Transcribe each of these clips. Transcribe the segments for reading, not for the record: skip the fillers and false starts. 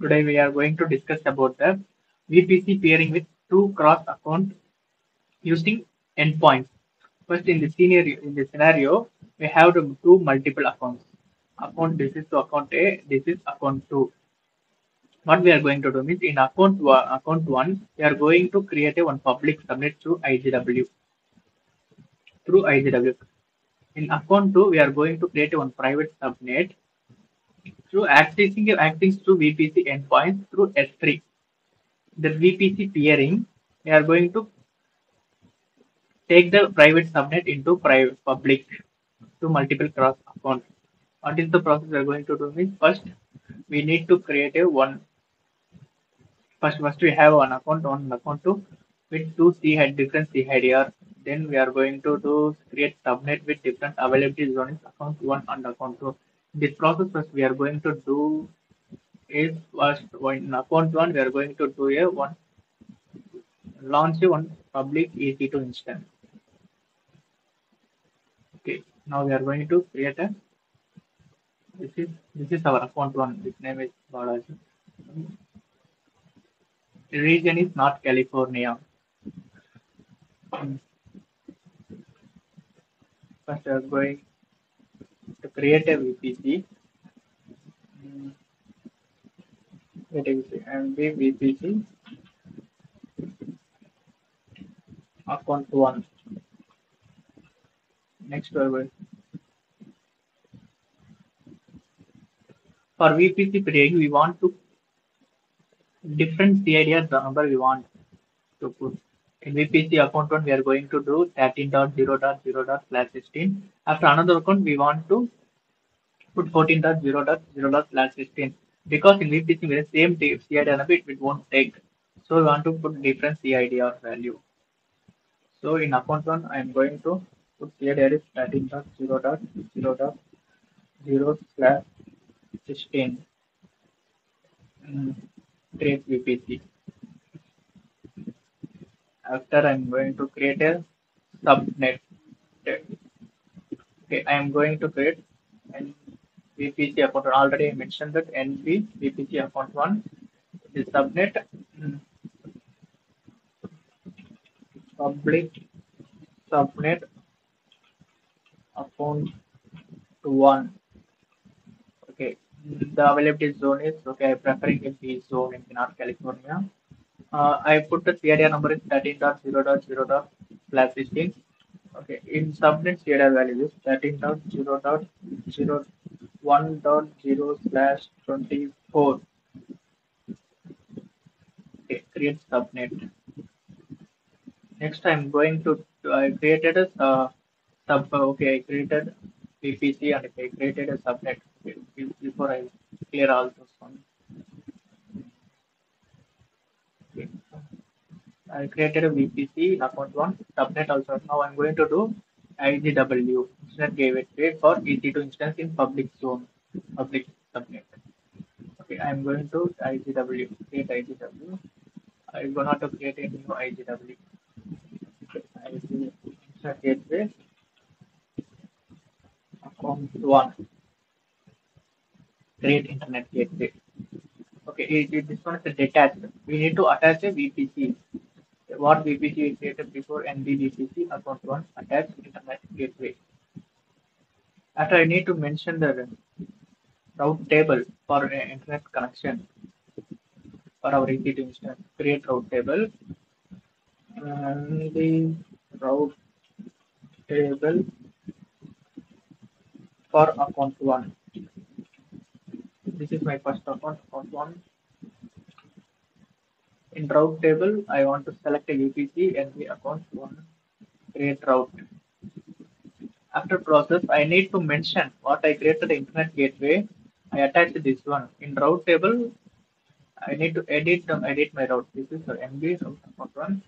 Today we are going to discuss about the VPC peering with two cross account using endpoints. First, in the scenario, we have to do multiple accounts. Account this is to account A, this is account 2. What we are going to do is, in account 1, we are going to create a one public subnet through IGW. In account 2, we are going to create a one private subnet through accessing through VPC endpoints through S3. The VPC peering, we are going to take the private subnet into private public to multiple cross accounts. What is the process we are going to do is, first we need to create a one. First we have an account 1 and account 2 with two different CIDR. Then we are going to create subnet with different availability zones, account 1 and account 2. This process first we are going to do is, first in account 1 we are going to do a launch one public EC2 instance. Okay, now we are going to create a this is our account 1. Its name is Balaji. The region is North California. First, we are going to create a VPC. NB VPC account 1. Next, we are going. For VPC peering, we want to different CIDR number we want to put. In VPC account 1, we are going to do 13.0.0.16. After another account, we want to put 14.0.0.16. Because in VPC we have the same CIDR number, it won't take. So we want to put different CIDR value. So in account 1, I am going to put CIDR is 13.0.0.0/16. Create VPC. After I am going to create a subnet. Okay, I am going to create an VPC account 1. Already I mentioned that NB VPC account 1. The subnet public subnet account 1. Okay. The availability zone is, okay, I'm preferring a B zone in North California. I put the CIDR number is 13.0.0.16. Okay, in subnet CIDR value is 13.0.0.1.0/24. Okay, create subnet. Next, I'm going to I created VPC and I created a subnet. Before I clear all those ones, okay. I created a VPC account 1 subnet also. Now I'm going to do IGW instance gateway for EC2 instance in public zone, public subnet. Okay, I'm going to create IGW. I'm going to create a new IGW. Instance gateway account 1. Create internet gateway. Okay, this one is a detached. We need to attach a VPC. What VPC we created before, NB VPC account 1 attached internet gateway. After I need to mention the route table for internet connection for our EC2 instance. Create route table and the route table for account 1. This is my first account 1. In route table, I want to select a VPC NB account 1. Create route. After process, I need to mention what I created, internet gateway. I attach this one. In route table, I need to edit my route. This is NB route account 1.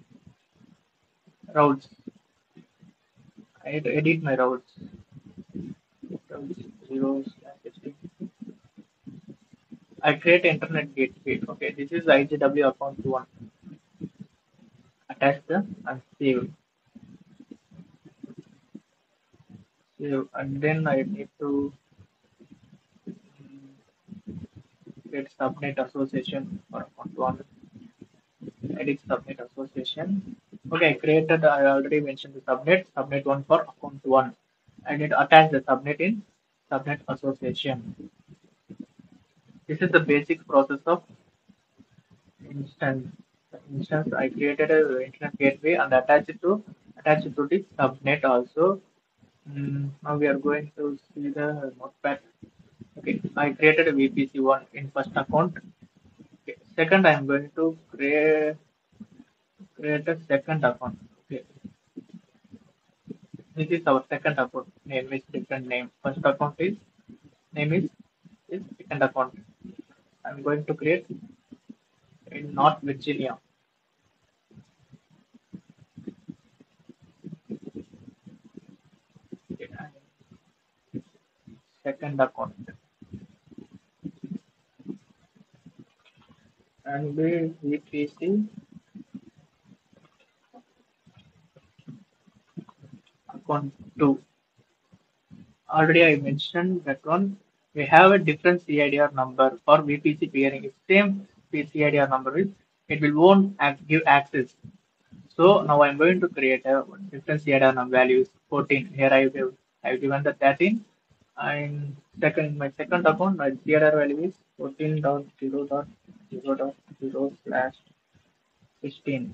Routes. I need to edit my routes. I create internet gateway. Okay, this is IGW account 1. Attach the and save. And then I need to create subnet association or one. Edit subnet association. Okay, I created, I already mentioned the subnet, subnet 1 for account 1. I need to attach the subnet in subnet association. This is the basic process of instance. The instance, I created an internet gateway and attached it to the subnet also. Now we are going to see the notepad. Okay, I created a VPC one in first account. Okay. Second, I am going to create a second account. Okay, this is our second account. Name is different name. First account is name is second account. I am going to create in North Virginia. Second account, and the VPC account 2. Already I mentioned that one. We have a different CIDR number for VPC peering. It's same CIDR number is it will won't give access. So now I'm going to create a different CIDR number values 14. Here I have given the 13. And second, my second account, my CIDR value is 14.0.0.0/16.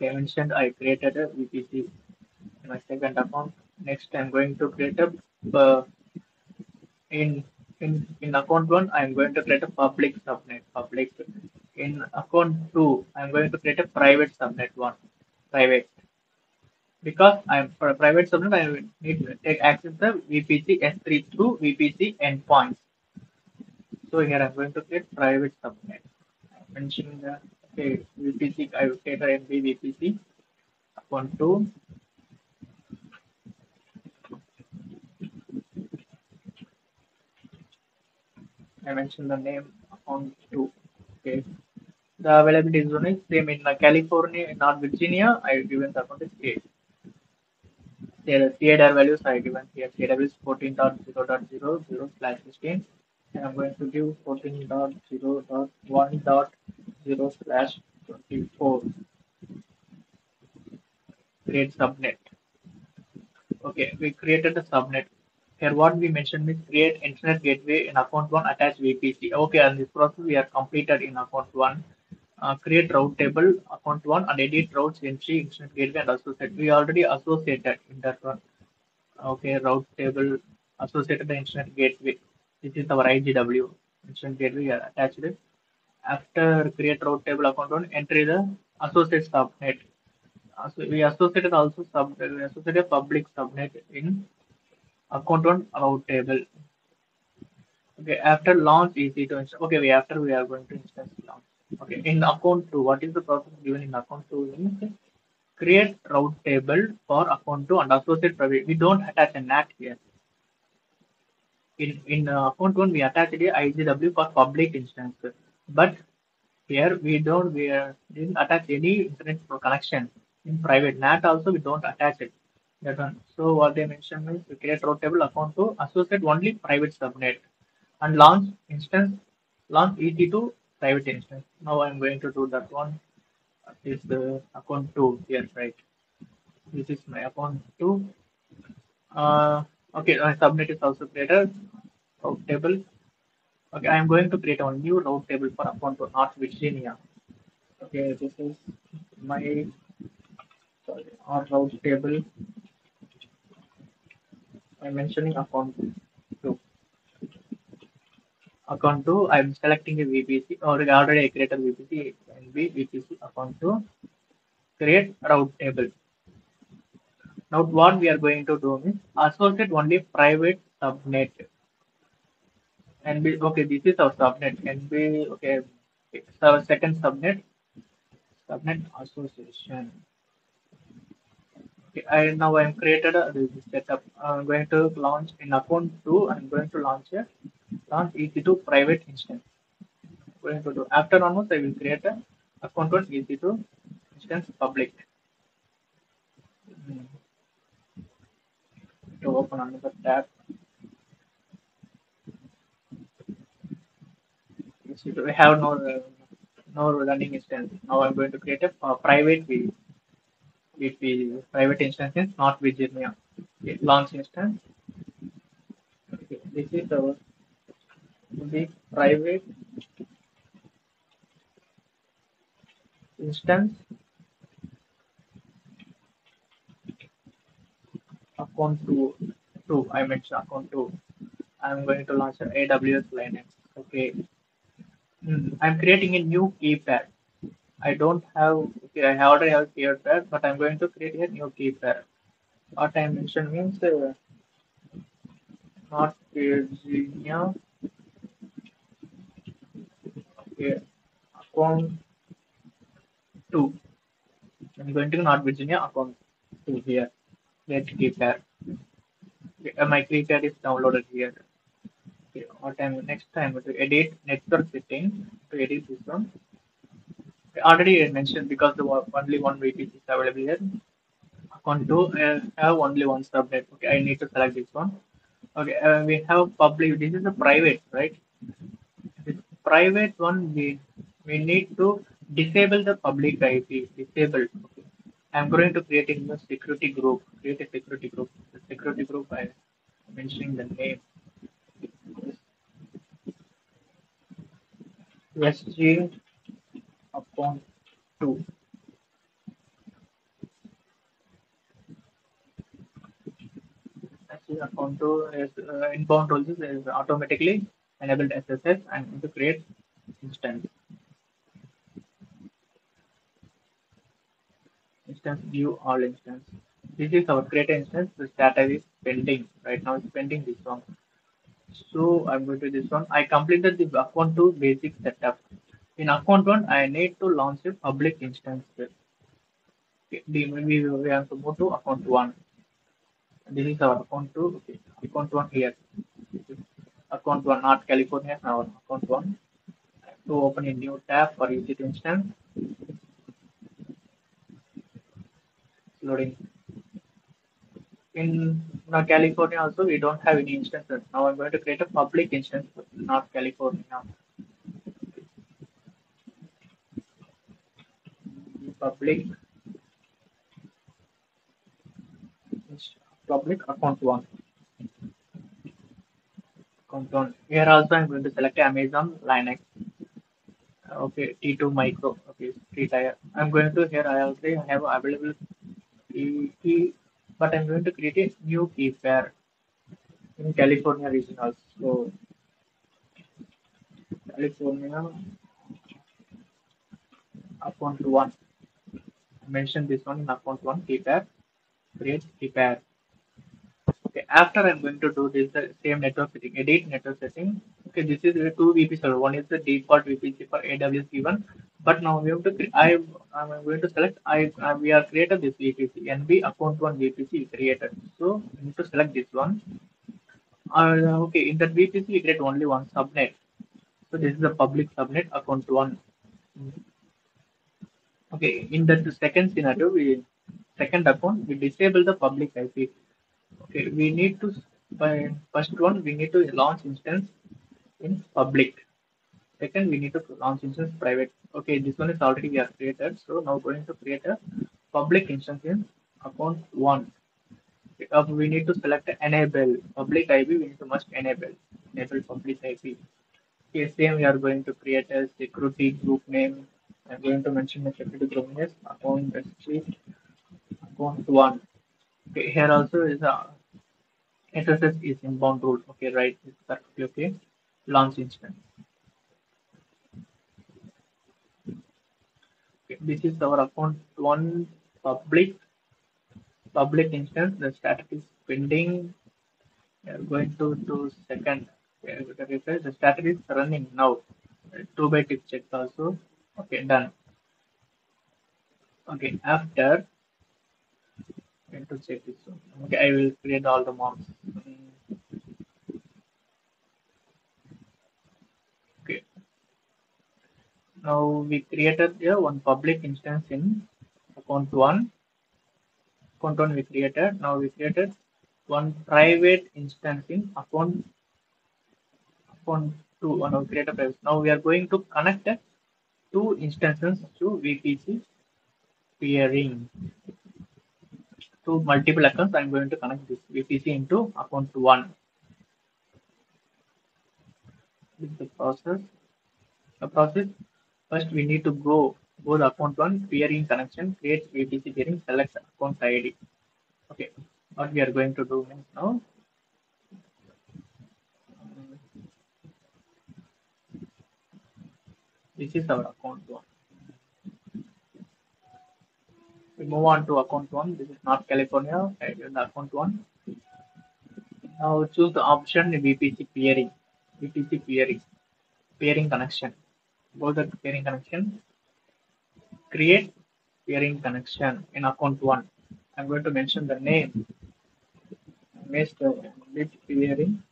Okay, I mentioned I created a VPC in my second account. Next, I'm going to create a in account 1. I'm going to create a public subnet. Public. In account 2, I'm going to create a private subnet 1. Private. Because I'm for a private subnet, I need to take access the VPC S3 through VPC endpoints. So here I'm going to create private subnet. I mentioned the okay, VPC. I will create an NB VPC account 2. I mentioned the name account 2. Okay. The availability zone is same in California, in North Virginia. I have given the account is 8. The CIDR values are given here. CIDR is 14.0.0.0/16, and I'm going to give 14.0.1.0/24. Create subnet. Okay, we created the subnet. Here, what we mentioned is create internet gateway in account 1, attach VPC. Okay, and this process we are completed in account 1. Create route table account 1 and edit routes entry internet gateway and associate. We already associated in that one. Okay, route table associated the internet gateway. This is our IGW internet gateway attached it. After create route table account 1, enter the associate subnet. So we associated also subnet. We associated public subnet in account 1 route table. Okay, after launch EC2 instance. Okay, we are going to instance launch. Okay, in account 2, what is the process given in account 2 means create route table for account 2 and associate private. We don't attach a NAT here. In account 1, we attach the IGW for public instance, but here we didn't attach any internet connection. In private NAT also, we don't attach it. That one. So what they mentioned is we create route table account 2, associate only private subnet, and launch EC2 private instance. Now I'm going to do that one. This is account 2 here, right? This is my account 2. Okay, my subnet is also created. Route table. Okay, I'm going to create a new route table for account 2, North Virginia. Okay, this is my route table. I'm mentioning account 2. Account 2, I'm selecting a VPC, or already I created VPC, NB, VPC account 2, create route table. Now what we are going to do is associate only private subnet. NB, okay, this is our subnet, NB, okay, it's our second subnet, subnet association. Okay, now I'm created this setup. I'm going to launch in account 2, I'm going to launch a EC2 private instance. Going to do after almost I will create a account 1 EC2 instance public. To open another tab. I have no running instance. Now I'm going to create a private VPC. Private instance is not VGMA. Okay, launch instance. Okay, this is our private instance account 2. I mentioned account 2. I'm going to launch an AWS Linux. Okay. I'm creating a new key pair. I don't have, okay, I already have key pair, but I'm going to create a new key pair. What I mentioned means not Virginia. Okay, account 2. I'm going to not Virginia account 2 here. Get key pair. Okay, my key pair is downloaded here. Okay, next time to edit network settings to edit this one. I already mentioned because the only one VPC is available here. Account 2, I have only one subnet. Okay, I need to select this one. Okay, we have public. This is a private, right? This private one, we need to disable the public IP. Disable. Okay. I'm going to create a new security group. Create a security group. The security group, I'm mentioning the name. S3 upon 2. S3 upon 2 is inbound roles is automatically enabled SSH and to create instance. Instance view all instance. This is our create instance. This data is pending. Right now it's pending this one. So I'm going to this one. I completed the account 2 basic setup. In account 1, I need to launch a public instance. Okay, maybe we have to move to account 1. This is our account 2. Okay, account 1 here. Account 1, not California, now account 1. To open a new tab for EC2 instance. Loading. In California also we don't have any instances. Now I'm going to create a public instance for North California. Public account 1. Account 1. Here also I'm going to select Amazon Linux. Okay, T2 micro. Okay, T-tire. I'm going to here I already have available key. But I'm going to create a new key pair in California region also. California account 1. Mention this one in account 1 key pair. Create key pair. Okay, after I'm going to do this the same network setting, edit network setting. Okay, this is the 2 VPC server. One is the default VPC for AWS given. But now we have to. I'm going to select. We are created this VPC. NB account 1 VPC is created. So we need to select this one. Okay, in that VPC we create only one subnet. So this is the public subnet account 1. Okay, in that second scenario, second account we disable the public IP. Okay, we need to by first one we need to launch instance in public. Second, we need to launch instance private. Okay, this one is already we have created. So now going to create a public instance in account 1. We need to select enable public IP. We need to must enable public IP. Okay, same we are going to create a security group name. I'm going to mention the security group name account account 1. Okay, here also is a SSH is inbound rule. Okay, right, it's perfectly okay. Launch instance. This is our account 1 public instance. The status is pending. We are going to do second. The status is running now. 2-byte if check also. Okay, done. Okay, after I'm going to check this one. Okay, I will create all the mobs. Now we created here one public instance in account 1. Account 1 we created. Now we created one private instance in account to create a private. Now we are going to connect two instances to VPC peering to multiple accounts. I'm going to connect this VPC into account 1. This is the process. First we need to go to account 1 peering connection, create VPC peering, select account ID. Okay, what we are going to do means now. This is our account 1. We move on to account 1. This is North California. I did account 1. Now choose the option VPC peering. Peering connection. Go to peering connection. Create peering connection in account 1. I'm going to mention the name. Peering.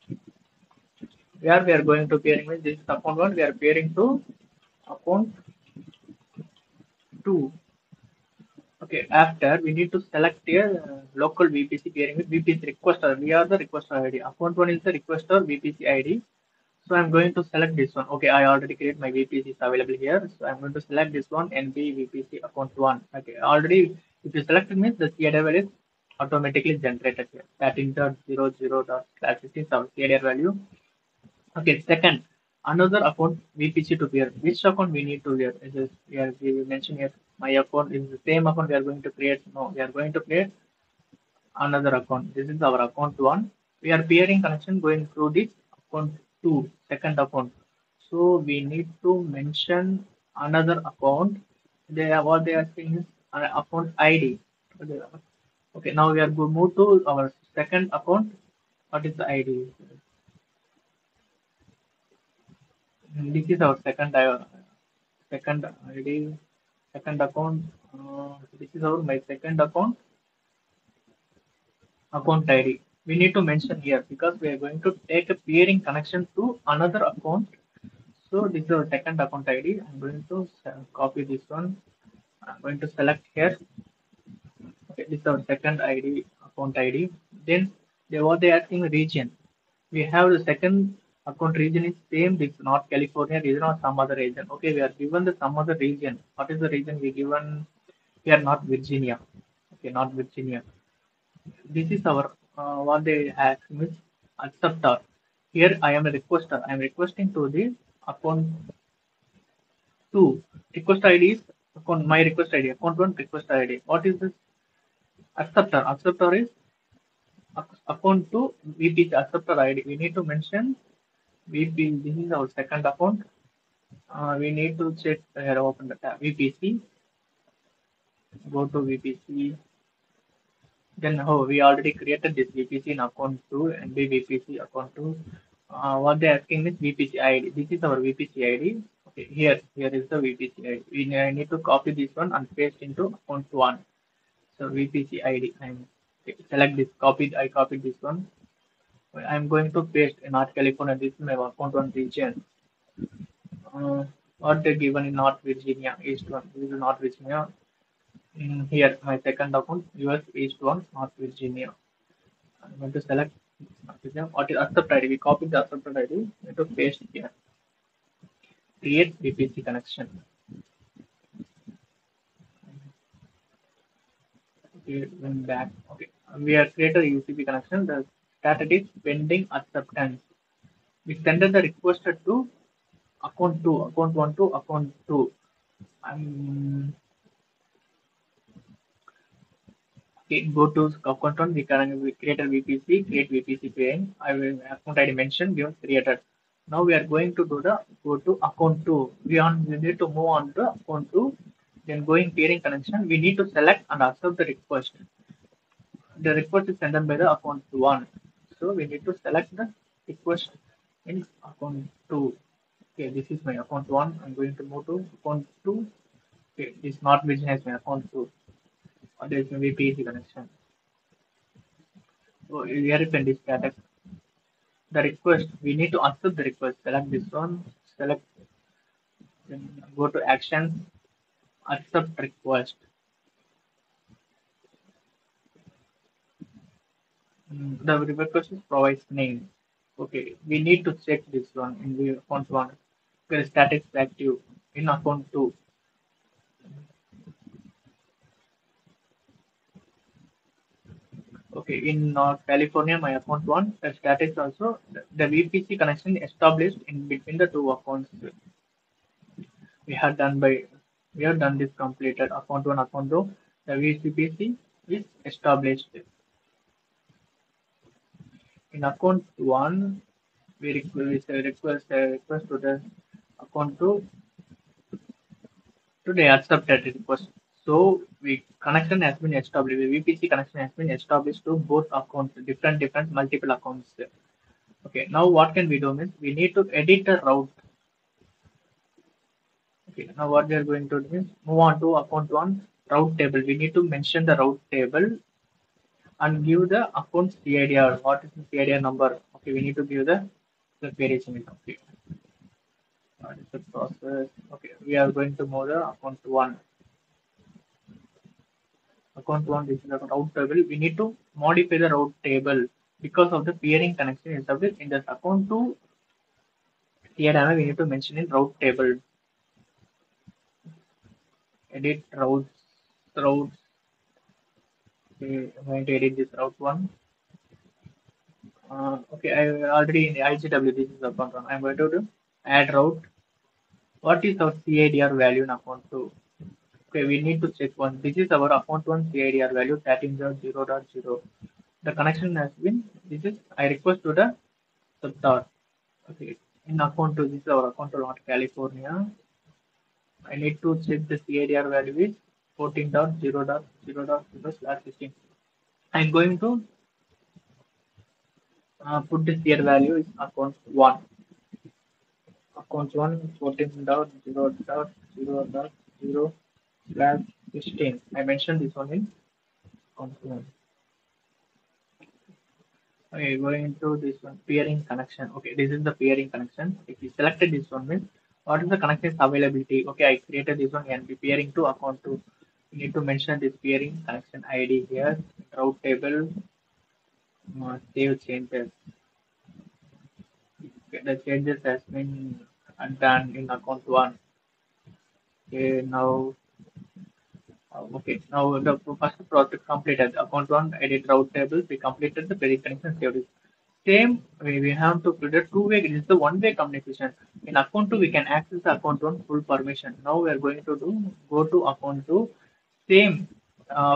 Where we are going to peering with this is account 1. We are peering to account 2. Okay, after we need to select a local VPC peering with VPC requester. We are the requester ID. Account 1 is the requester VPC ID. So I'm going to select this one. Okay, I already create my VPCs available here. So I'm going to select this one, NB VPC account 1. Okay, already if you select it means the CIDR value is automatically generated here. That is the 00.56 our CIDR value. Okay, second, another account VPC to peer. Which account we need to peer? It is here we mentioned here. My account is the same account we are going to create. No, we are going to create another account. This is our account 1. We are peering connection going through this account 2, second account. So we need to mention another account. They are what they are saying is account ID. Okay, now we are going to move to our second account. What is the ID? This is our second ID. Second account. This is our my second account. Account ID. We need to mention here because we are going to take a peering connection to another account. So this is our second account ID. I'm going to copy this one. I'm going to select here. Okay, this is our second ID account ID. Then they were they asking region. We have the second account region is same, this North California region or some other region. Okay, we are given the some other region. What is the region we given? We are North Virginia. Okay, North Virginia. This is our what they ask is acceptor. Here I am a requester. I am requesting to the account 2. Request ID is account my request ID. Account 1 request ID. What is this acceptor? Acceptor is account 2 VPC acceptor ID. We need to mention. VPC, this is our second account. We need to check here. Open the tab VPC. Go to VPC. Then we already created this VPC in account 2 and VPC account 2. What they are asking is VPC ID. This is our VPC ID. Okay, here is the VPC ID. We need to copy this one and paste into account 1. So VPC ID. Select this. I copied this one. I'm going to paste in North California. This is my account 1 region. What they given in North Virginia, East 1. This is North Virginia. Here, my second account, US East 1, North Virginia. I'm going to select what is accept ID. We copied the accept ID. I'm going to paste here. Create VPC connection. Okay, went back. Okay, we have created a UCP connection. The that is pending acceptance. We send the request to account 2, account 1 to account 2. Okay, go to account 1. We can create a VPC, create VPC peering. I will account ID mentioned, we have created. Now we are going to do the go to account 2. We need to move on to account 2. Then going peering connection. We need to select and accept the request. The request is sent by the account 1. So we need to select the request in account 2. Okay, this is my account 1. I'm going to move to account 2. Okay, this is not vision as my account 2. Or there is my VPC connection. So here you can display the request. We need to accept the request. Select this one. Select. Then go to actions. Accept request. The request provides name. Okay, we need to check this one in the account one. There is static active in account two. Okay, in California, my account one, the status also, the VPC connection established in between the two accounts. We have done this completed account one, account two. The VPC is established. In account one, we request to the account two. Today, accept that request. So the connection has been established. The VPC connection has been established to both accounts, different multiple accounts. Okay, now what can we do means we need to edit the route. Okay, now what we are going to do is move on to account one route table. We need to mention the route table and give the account CIDR. What is the CIDR number? Okay, we need to give the variation. Okay, what is the process? Okay, we are going to move the account one. Account one, this is the route table. We need to modify the route table because of the peering connection established in this account two. Here, we need to mention in route table. Edit routes. Okay, I'm going to edit this route one. Okay, I already in the IGW, this is account one. I'm going to do add route. What is our CIDR value in account two? Okay, we need to check one. This is our account one CIDR value 13.0.0. The connection has been. This is I request to the subtar. Okay, in account two, this is our account two, not California. I need to check the CIDR value is 14.0.0.0/16. I am going to put the CIDR value is account one. Account one 14.0.0.0/16. I mentioned this one in component. Okay, going to this one peering connection. Okay, this is the peering connection. If you selected this one, means what is the connection availability? Okay, I created this one NB peering to account two. You need to mention this peering connection ID here. Route table. Save changes. Okay, the changes has been done in account one. Okay, now. Okay, now the first project completed. Account one edit route table. We completed the peering connection theory. Same way we have to create a two-way. This is the one-way communication. In account two, we can access account one full permission. Now we are going to go to account two. Same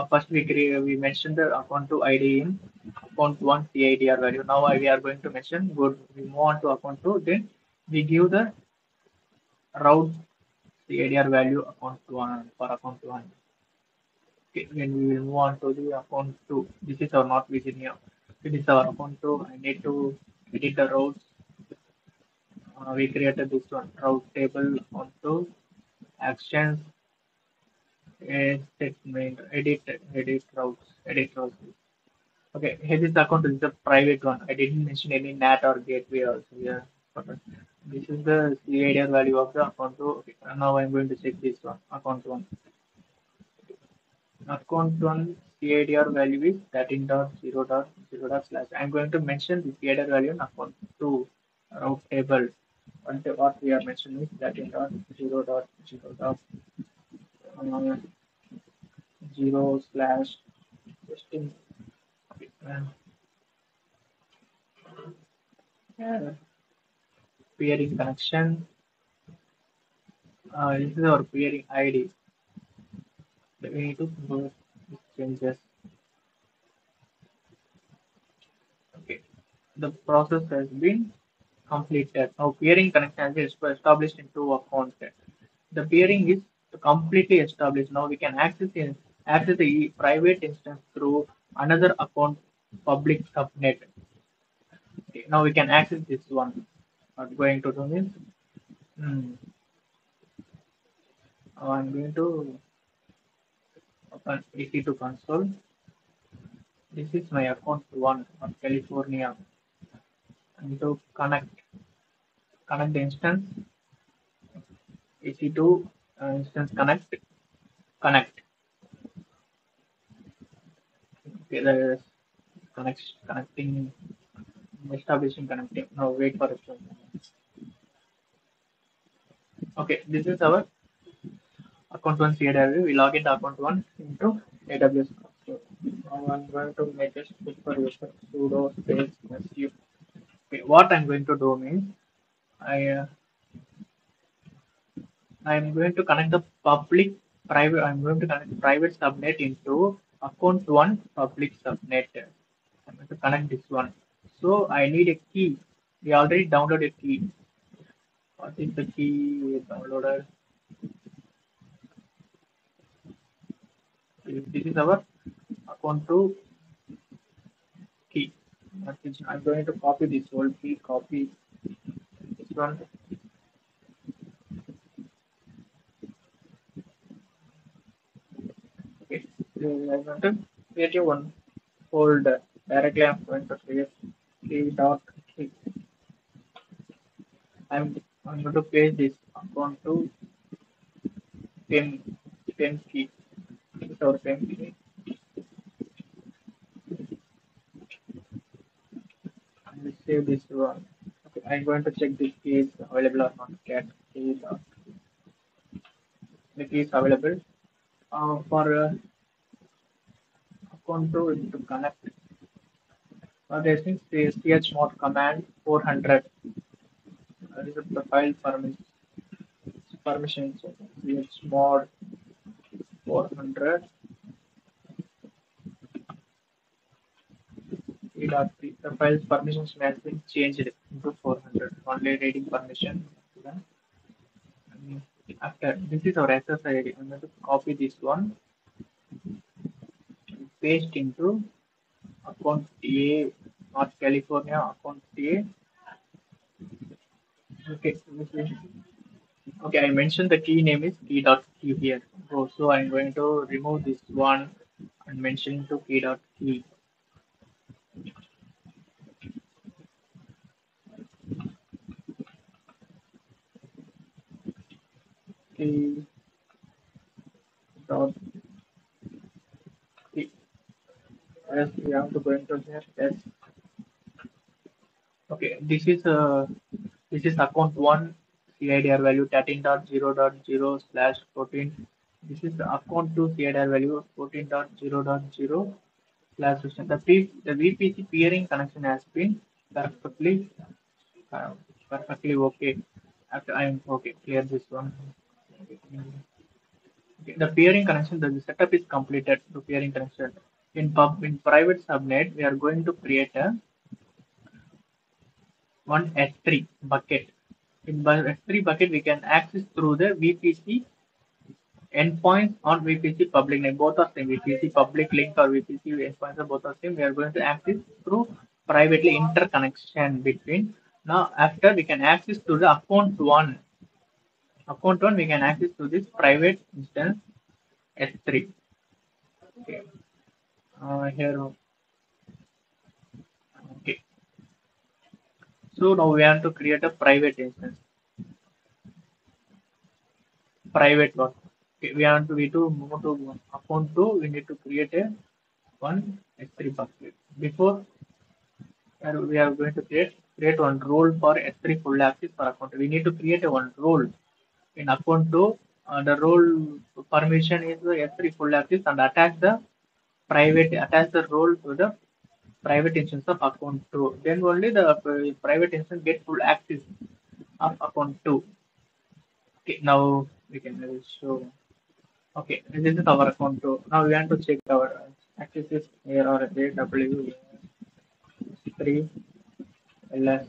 first we mentioned the account two ID in account one CIDR value. Now we are going to mention good. We move on to account two. Then we give the route CIDR value account one for account one. Okay, then we will move on to the account 2. This is our North Virginia. It is our account 2. I need to edit the routes. We created this one route table, account 2, actions, statement, edit routes. Okay, here this account is the private one. I didn't mention any NAT or gateway also here. Yeah. This is the CIDR value of the account 2. Okay, now I'm going to check this one, account 1. Account one CIDR value is 13.0.0/. I'm going to mention the CIDR value in account two route table. And what we are mentioning is 13.0.0/16. Peering connection. This is our peering ID. We need to do changes. Okay, the process has been completed. Now peering connection is established in two accounts. The peering is completely established. Now we can access the private instance through another account public subnet. Okay, now we can access this one. Not going to do this. I'm going to open EC2 console. This is my account one on California. I need to connect the instance. EC2 instance connect. Okay, there is connecting establishing connecting. Now wait for a few minutes. Okay, this is our account one CIDR. We log into account one into AWS. Now I'm going to make a switch for user sudo space su. Okay, what I'm going to do means I'm going to connect the public private. I'm going to connect the private subnet into account one public subnet. I'm going to connect this one. So I need a key. We already downloaded a key. What is the key we downloaded? This is our account to key. I'm going to copy this whole key. Copy this one. Okay. I'm going to create a one folder. Directly I'm going to create key dot key. I'm going to paste this account to pin key. Our same key. I will save this one. Okay, I'm going to check this key is available or not. Cat key. The key is available. For account to connect. Now there is the chmod command 400. That is the file permission. So chmod 400 .3. The file's permissions has been changed into 400. Only reading permission. After this is our SSH ID. I'm going to copy this one, paste into account A, North California account A. Okay. Okay, I mentioned the key name is key.key here. So I'm going to remove this one and mention to key.key. Key.key. Yes, we have to go into here. Yes. Okay, this is account one. CIDR value 13.0.0/14. This is the account to CIDR value 14.0.0/16. The VPC peering connection has been perfectly okay. After I am okay, clear this one. Okay, the peering connection, the setup is completed. The peering connection in private subnet, we are going to create a one S3 bucket. In S3 bucket, we can access through the VPC endpoints or VPC public link. Both are same. VPC public link or VPC endpoints are both are same. We are going to access through privately interconnection between. Now, after we can access to the account one. Account one, we can access to this private instance S3. Okay. Here. Okay. So now we have to create a private instance. Private one. Okay, we need to move to account two. We need to create a one S3 bucket. Before we are going to create one role for S3 full access for account. We need to create a one role in account two. The role permission is the S3 full access and attach the role to the private instance of account 2. Then only the private instance get full access of account 2. Okay, now we can show. Okay, this is our account 2. Now we want to check our accesses here or AWS3 LS.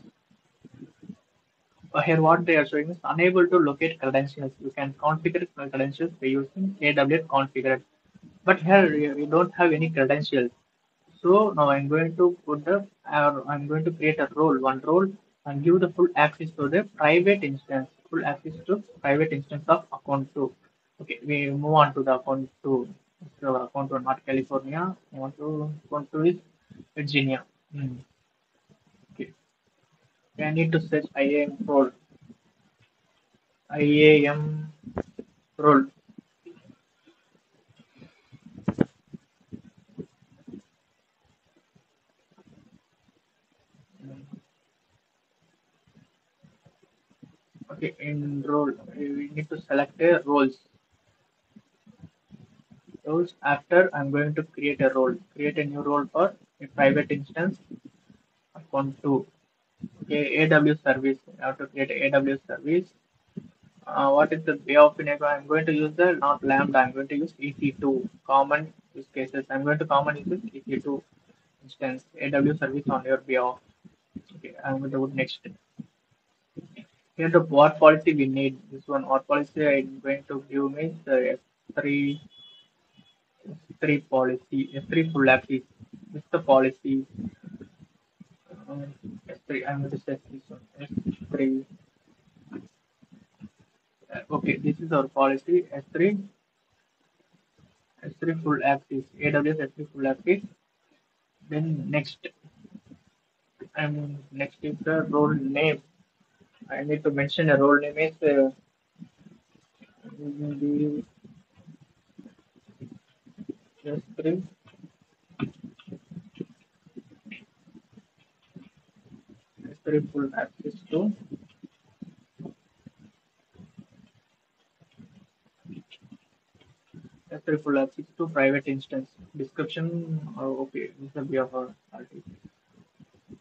Here what they are showing is unable to locate credentials. You can configure credentials by using AWS configure. But here we don't have any credentials. So now I'm going to create a role, one role, and give the full access to the private instance, of account 2. Okay, we move on to the account 2. So our account 1, not California. Account 2 is Virginia. Okay. I need to search IAM role. IAM role. Okay, enroll. We need to select a roles. Roles. After I'm going to create a role. Create a new role for a private instance. Account 2. Okay, AWS service. I have to create an AWS service. What is the way of enable? I'm going to use the not lambda. I'm going to use EC2. Common use cases. I'm going to common use EC2 instance. AWS service on your behalf. Okay, I'm going to go next. Here the what policy we need. This one what policy I'm going to give means the S3 policy. S3 full access. This is the policy. S3. I'm going to set this one. S3. Okay, this is our policy. S3 full access. AWS S3 full access. Then next. Next is the role name. I need to mention a role name is S3 full access to S3 full access to private instance description. Okay, this will be our policy.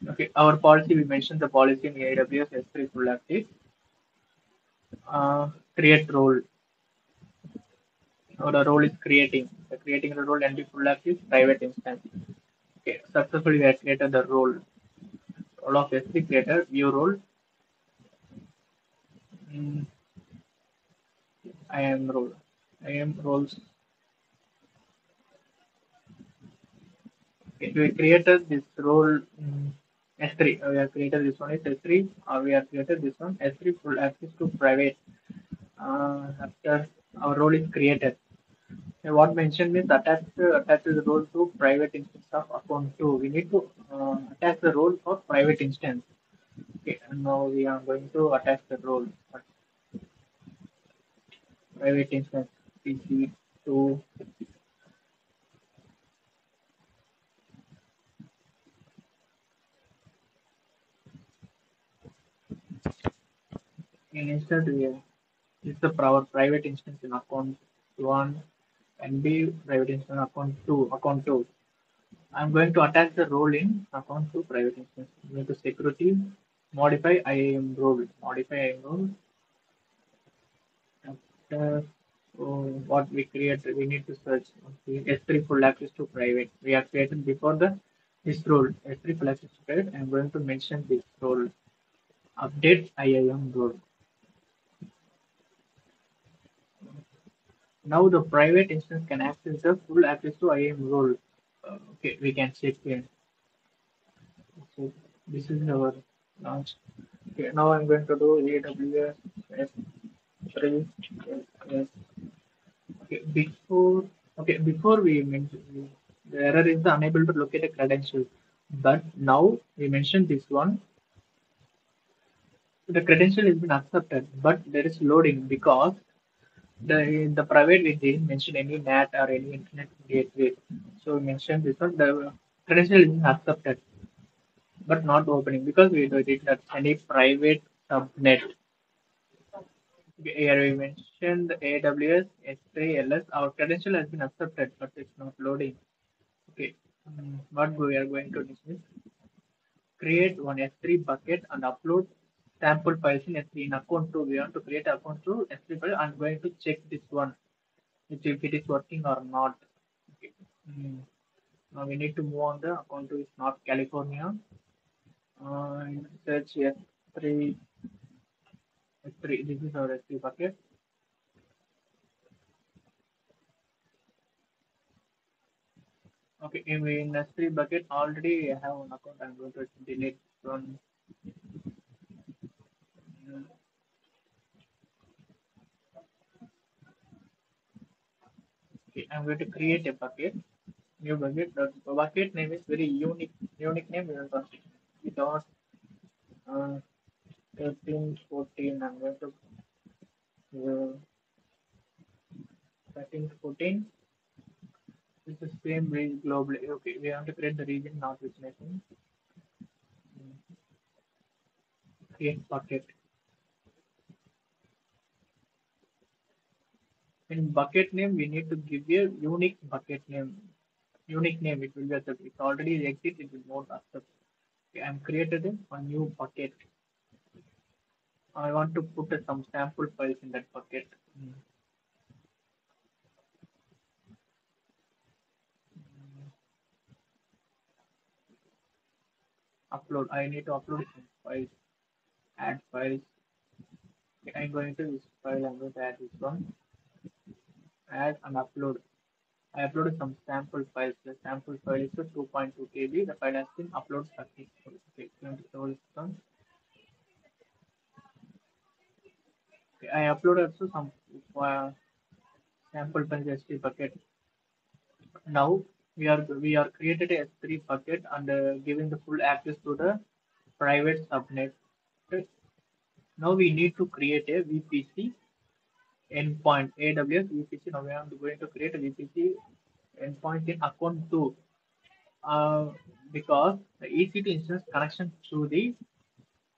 Okay, our policy, we mentioned the policy in AWS S3 full access. Create role. Our role is creating. So creating the role NB full access private instance. Okay, successfully we have created the role. Role of S3 creator, view role. IAM role. IAM roles. Okay, we created this role. S3, we have created this one is S3, or we have created this one S3 full access to private. After our role is created, so what mentioned is attaches the role to private instance of account 2. We need to attach the role for private instance. Okay, and now we are going to attach the role private instance EC2. In instance, this is the private instance in account 1, NB private instance account 2. I'm going to attach the role in account 2 private instance. We need to security modify IAM role. After what we create, we need to search S3 full access to private. We have created before this role S3 full access to private. I'm going to mention this role update IAM role. Now the private instance can access the full access to IAM role. Okay, we can check here. So this is our launch. Okay, now I'm going to do AWS S3. Okay, before we mentioned the error is the unable to locate a credential, but now we mentioned this one. The credential has been accepted, but there is loading because in the private we didn't mention any NAT or any internet gateway. So we mentioned this one, the credential is accepted but not opening because we did not any private subnet. Here we mentioned AWS S3 LS. Our credential has been accepted but it's not loading. Okay, what we are going to do is create one S3 bucket and upload sample files in S3 in account 2. We want to create account 2 S3 file. I'm going to check this one if it is working or not. Okay. Now we need to move on. The account 2 is North California. Search S3. This is our S3 bucket. Okay, in S3 bucket already I have an account. I'm going to delete one. Okay, I'm going to create a bucket, new bucket. The bucket name is very unique name. We don't 13, 14. I'm going to 13, 14. This is same range globally. Okay, we have to create the region, not which nation. Create bucket. in bucket name, we need to give a unique bucket name. Unique name, it will be accepted. It's already exit, it will not accept. Okay, I'm created a new bucket. I want to put some sample files in that bucket. Upload. I need to upload some files. Add files. Okay, I'm going to this file. I'm going to add this one. Add and upload. I uploaded some sample files. The sample file is 2.2 KB. The file has been uploaded successfully. Okay, going to store this one. Okay, I uploaded also some sample files S3 bucket. Now we are created a S3 bucket and giving the full access to the private subnet. Okay. Now we need to create a VPC endpoint, AWS VPC. Now we are going to create a VPC endpoint in account 2 because the EC2 instance connection to the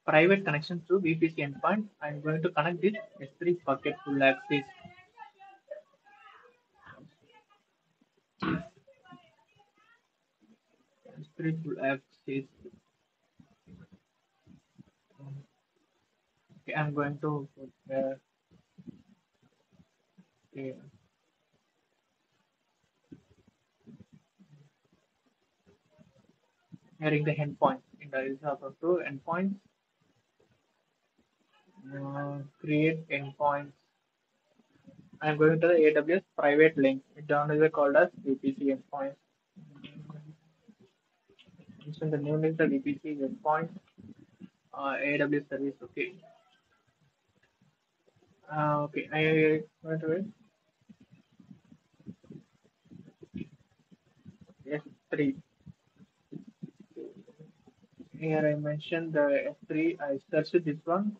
private connection to VPC endpoint. I am going to connect this S3 bucket full access. S3 full access. Okay, I'm going to okay. Hearing the endpoint in the result of two endpoints. Create endpoints. I'm going to the AWS private link. It is called as VPC endpoints. So the name is the VPC endpoint. AWS service. Okay. Okay. S3. Here I mentioned the S3. I searched this one.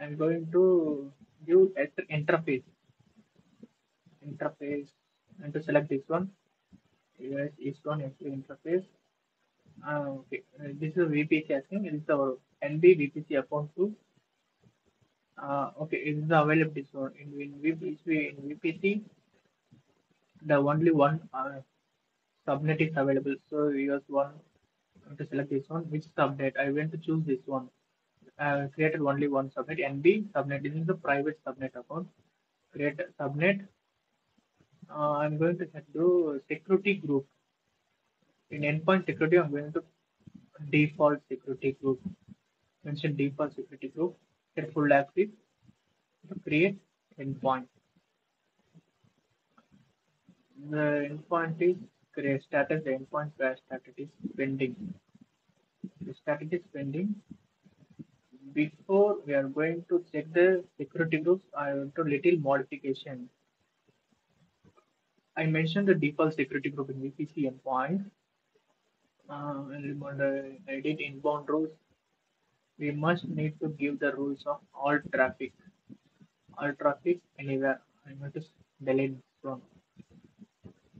I'm going to give interface. Interface. And to select this one. Yes, it's one S3 interface. Okay, this is VPC asking. It is our NB VPC account 2. Okay, it is available. This one in VPC, the only one subnet is available. So you have one to select this one. Which subnet? I went to choose this one. Created only one subnet. NB subnet. This is the private subnet account. Create subnet. I'm going to do security group. In endpoint security, I'm going to default security group. Mention default security group. Get full access. Create endpoint. The endpoint is create status. The endpoint where status is pending. The status is pending. Before we are going to check the security groups, I want to little modification. I mentioned the default security group in VPC endpoint. I did inbound rules. We must need to give the rules of all traffic anywhere. I'm going to delete this one.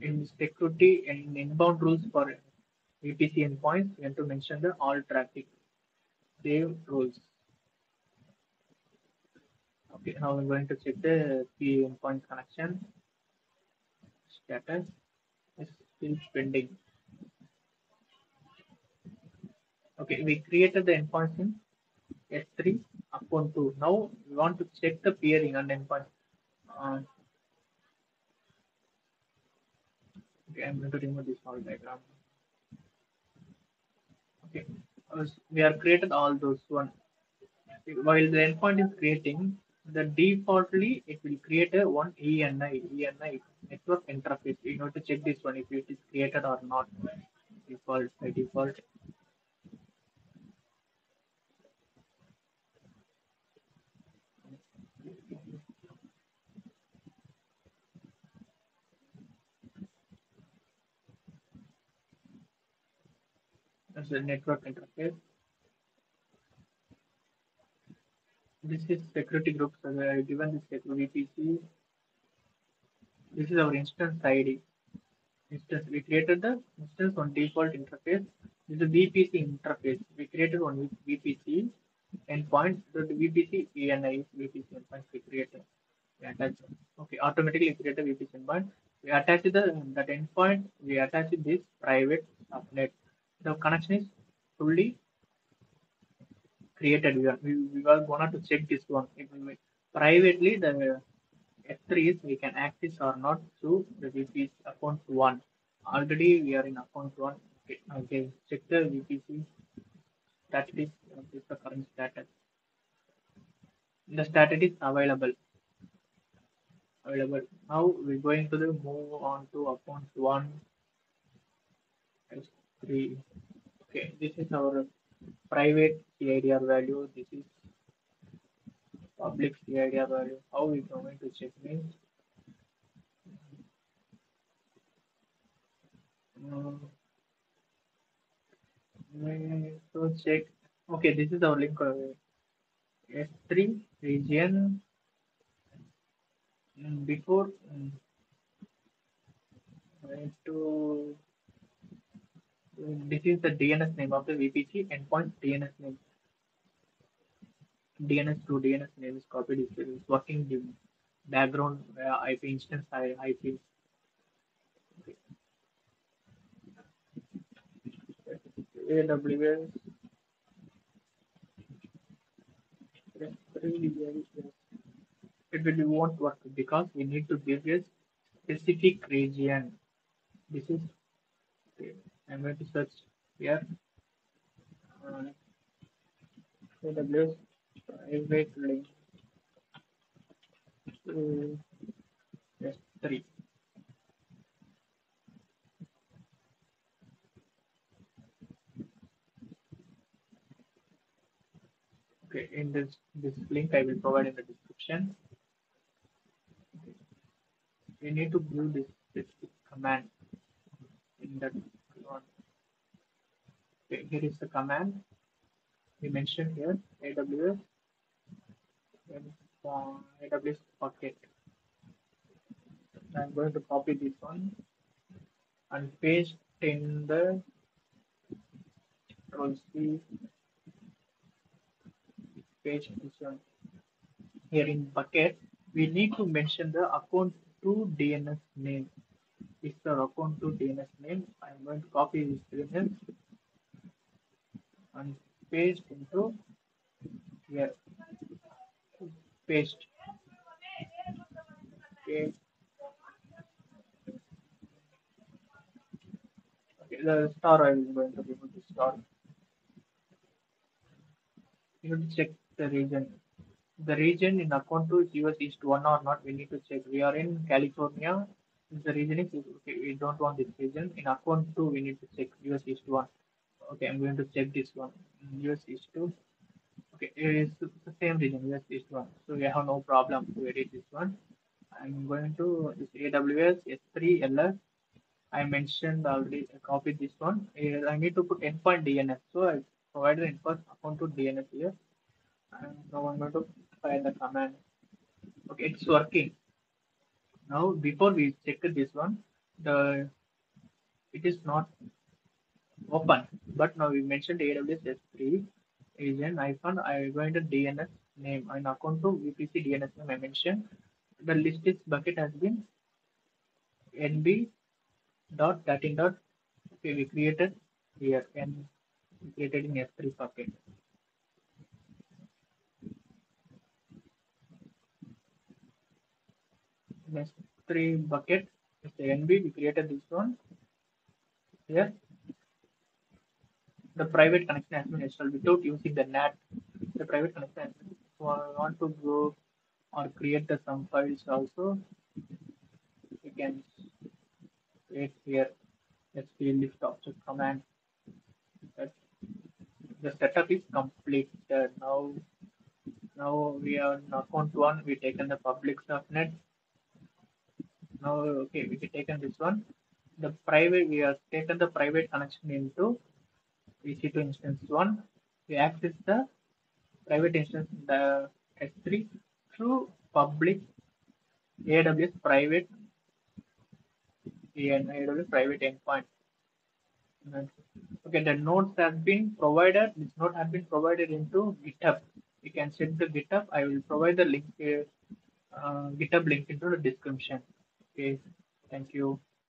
In security and inbound rules for VPC endpoints, we have to mention the all traffic save rules. Okay, now we're going to check the P endpoint connection status is still pending. Okay, we created the endpoints in S3 account 2. Now we want to check the peering and endpoint. Okay, I'm going to remove this whole diagram. Okay, we are created all those one. While the endpoint is creating, the defaultly it will create a one ENI network interface. You know to check this one if it is created or not. Default by default. That's the network interface. This is security group. So I have given this security VPC. This is our instance ID. Instance we created the instance on default interface. This is the VPC interface. We created on VPC endpoint. So the VPC ENI VPC endpoint we created. we attach. Okay, automatically create a VPC endpoint. We attach that endpoint. We attach this private subnet. The connection is fully created. We are gonna to check this one. If we privately the S3 is we can access or not through the VPC account 1. Already we are in account 1. Okay, check the VPC. That is the current status. The status is available. Now we're going to move on to account 1 S3. Okay, this is our private CIDR value. This is public CIDR value. How we going to check means so check. Okay, this is our link S3 region. Before this is the DNS name of the VPC endpoint. DNS name, DNS to DNS name is copied. It is working the background IP instance IP. Okay. AWS it will won't work because we need to give a specific region. This is okay. I'm going to search here AWS private link S3. Okay, in this link I will provide in the description. Okay. We need to give this command in that one. Okay, here is the command we mentioned here. AWS bucket. I'm going to copy this one and paste in the Control C. Page here in bucket we need to mention the account 2 DNS name. This is our account 2 DNS name. I'm going to copy this region and paste into here. Paste. Okay. Okay, the star I will going to remove the star. You have to check the region. The region in account 2 is US East 1 or not. We need to check. We are in California. The region is okay. We don't want this region. In account 2, we need to check US East 1. Okay, I'm going to check this one. US East 2. Okay, it is the same region, US East 1. So we have no problem to edit this one. I'm going to this AWS S3 LS. I mentioned already. I copied this one. I need to put endpoint DNS. So I provided endpoint account 2 DNS here. And now I'm going to fire the command. Okay, it's working. Now before we check this one, it is not open. But now we mentioned AWS S3 agent icon. I going to DNS name and account to VPC DNS name. I mentioned the list is bucket has been NB.13. Okay, we created here and created in S3 bucket. S3 bucket is the NB. We created this one here. The private connection has been installed without using the NAT. The private connection has been, so I want to go or create some files also. We can create here. Let's see lift object command. The setup is complete. Now we are in account 1. We taken the public subnet. Now okay, we have taken this one. The private, we have taken the private connection into EC2 instance 1. We access the private instance, the S3 through public AWS private endpoint. Okay, the nodes have been provided. This node has been provided into GitHub. You can check the GitHub. I will provide the link here. GitHub link into the description. Okay, thank you.